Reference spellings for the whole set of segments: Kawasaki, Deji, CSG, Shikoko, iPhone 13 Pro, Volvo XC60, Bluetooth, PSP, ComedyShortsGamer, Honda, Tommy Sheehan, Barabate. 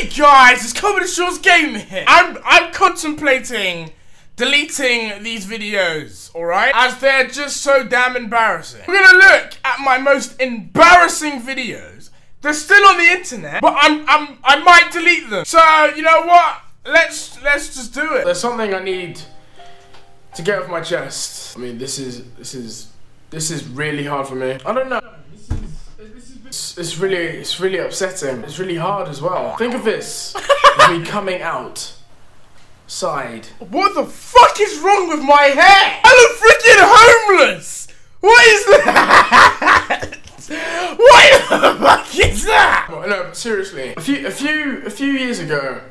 Hey guys, it's ComedyShortsGamer here. I'm contemplating deleting these videos, alright? As they're just so damn embarrassing. We're gonna look at my most embarrassing videos. They're still on the internet, but I might delete them. So, you know what? Let's just do it. There's something I need to get off my chest. I mean, this is really hard for me. I don't know. It's really upsetting. It's really hard as well. Think of this. Me coming out. Side. What the fuck is wrong with my hair? I look freaking homeless! What is that? What the fuck is that? No, but seriously. A few years ago,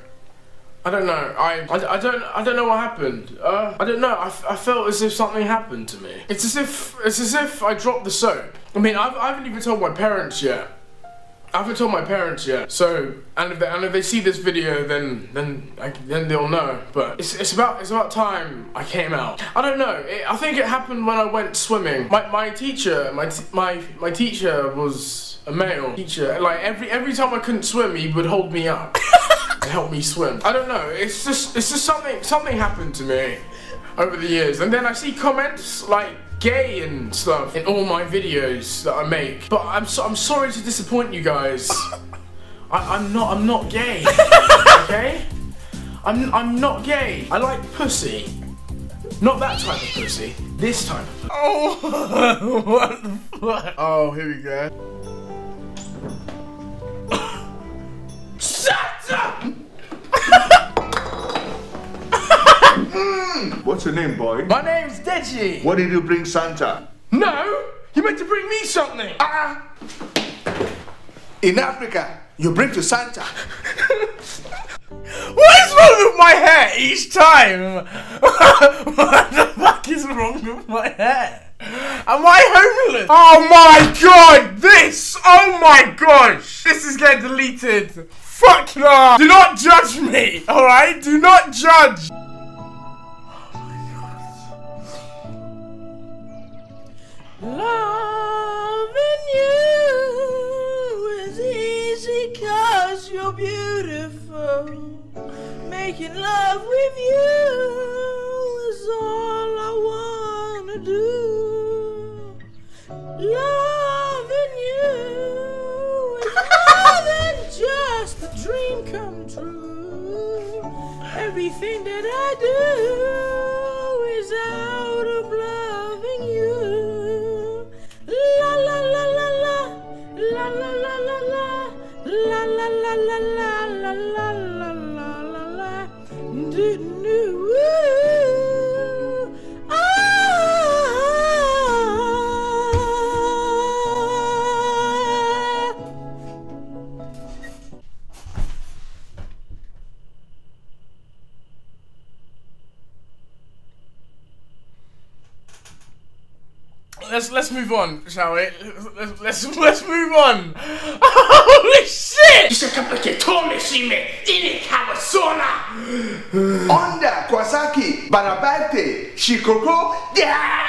I don't know. I don't know what happened. I don't know. I felt as if something happened to me. It's as if I dropped the soap. I mean, I haven't even told my parents yet. So, and if they see this video, then they'll know. But it's about time I came out. I don't know. I think it happened when I went swimming. My teacher was a male teacher. Like every time I couldn't swim, he would hold me up. Help me swim. I don't know. It's just something happened to me over the years, and then I see comments like gay and stuff in all my videos that I make. But I'm sorry to disappoint you guys. I'm not gay. Okay? I'm not gay. I like pussy. Not that type of pussy. This type of pussy. Oh, what the fuck? Oh, here we go. What's your name, boy? My name's Deji. What did you bring, Santa? No, you meant to bring me something. In Africa, you bring to Santa. What is wrong with my hair each time? What the fuck is wrong with my hair? Am I homeless? Oh my god, this! Oh my gosh! This is getting deleted. Fuck no! Do not judge me, alright? Do not judge! Loving you is easy cause you're beautiful. Making love with you is all I wanna do. Loving you is more than just a dream come true. Everything that I do is out of loving you. Let's move on, shall we? Let's move on. Holy shit! Tommy Sheehan, Honda, Kawasaki, Barabate, Shikoko. Yeah!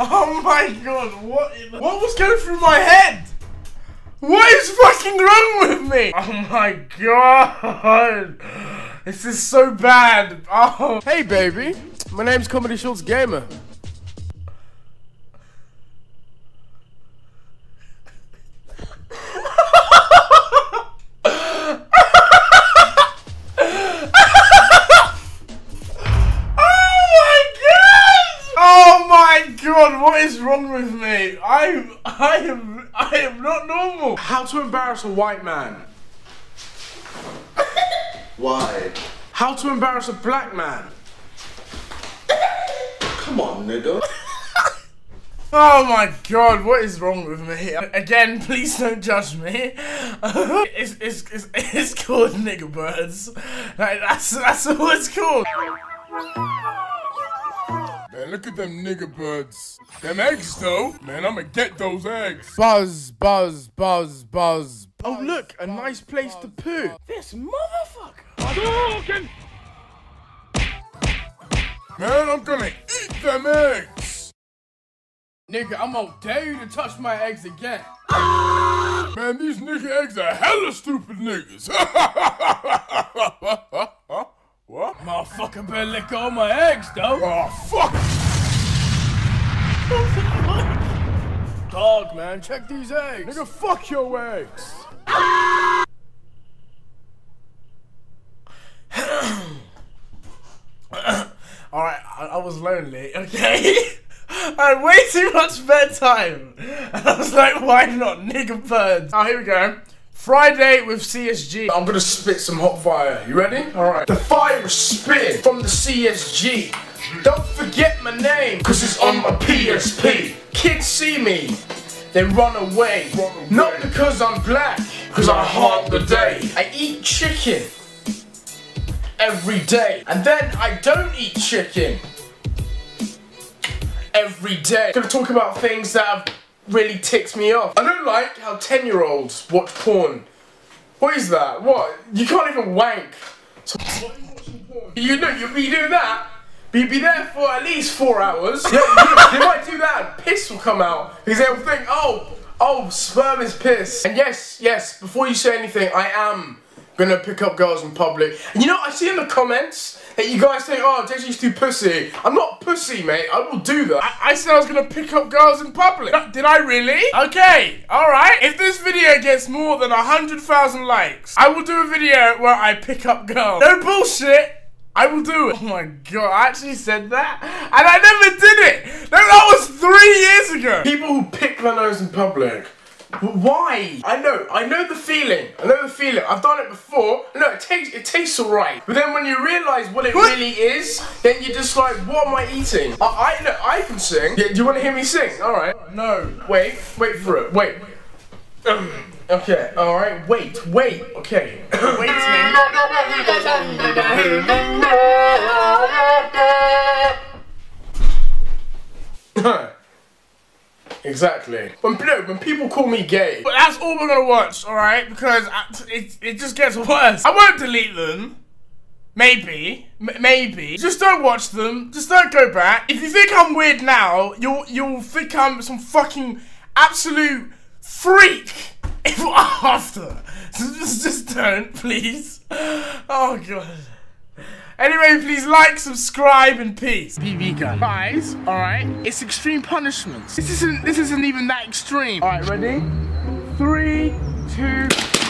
Oh my god! What was going through my head? What is fucking wrong with me? Oh my god! This is so bad. Oh. Hey, baby. My name's ComedyShortsGamer. God, what is wrong with me? I am not normal. How to embarrass a white man. Why? How to embarrass a black man. Come on, nigga. Oh my god, what is wrong with me? Again, please don't judge me. It's called nigger birds. Like, that's what it's called. Man, look at them nigger birds. Them eggs, though. Man, I'ma get those eggs. Buzz, buzz, buzz, buzz. Oh, look, a nice place to poo. This motherfucker. Man, I'm gonna eat them eggs. Nigga, I'm gonna dare you to touch my eggs again. Man, these nigga eggs are hella stupid niggas. What? Motherfucker better let go of my eggs, though. Oh, fuck. Dog, man, check these eggs. Nigga, fuck your eggs. Alright, I was lonely, okay? I had way too much bedtime. And I was like, why not, nigga birds? Oh, here we go. Friday with CSG. I'm gonna spit some hot fire. You ready? Alright. The fire is spitting from the CSG. Don't forget my name, cause it's on my PSP. Kids see me, they run away. Not because I'm black, cause I haunt the day. I eat chicken every day. And then I don't eat chicken every day. Gonna talk about things that have really ticked me off. I don't like how 10-year-olds watch porn. What is that? What? You can't even wank. So you know, you be doing that, but you'd be there for at least 4 hours. Yeah, they might do that and piss will come out. Because they'll think, oh, sperm is piss. And yes, before you say anything, I am gonna pick up girls in public. And you know, I see in the comments that you guys think, oh, Deji's too pussy. I'm not pussy, mate. I will do that. I said I was gonna pick up girls in public. Did I really? Okay, alright. If this video gets more than 100,000 likes, I will do a video where I pick up girls. No bullshit. I will do it. Oh my god, I actually said that? And I never did it. That was 3 years ago. People who pick their nose in public. But why? I know the feeling. I've done it before. No, it tastes alright. But then when you realise what it really is, then you're just like, what am I eating? I can sing. Yeah, do you want to hear me sing? Alright. No. Wait for it. Wait. Okay. Alright. Wait. Okay. Waiting. Exactly. When people call me gay. But that's all we're gonna watch, alright? Because it just gets worse. I won't delete them. Maybe. Maybe. Just don't watch them. Just don't go back. If you think I'm weird now, you'll think I'm some fucking absolute freak after. So just don't, please. Oh god. Anyway, please like, subscribe, and peace. BB gun. Guys, alright? It's extreme punishments. This isn't even that extreme. Alright, ready? 3, 2...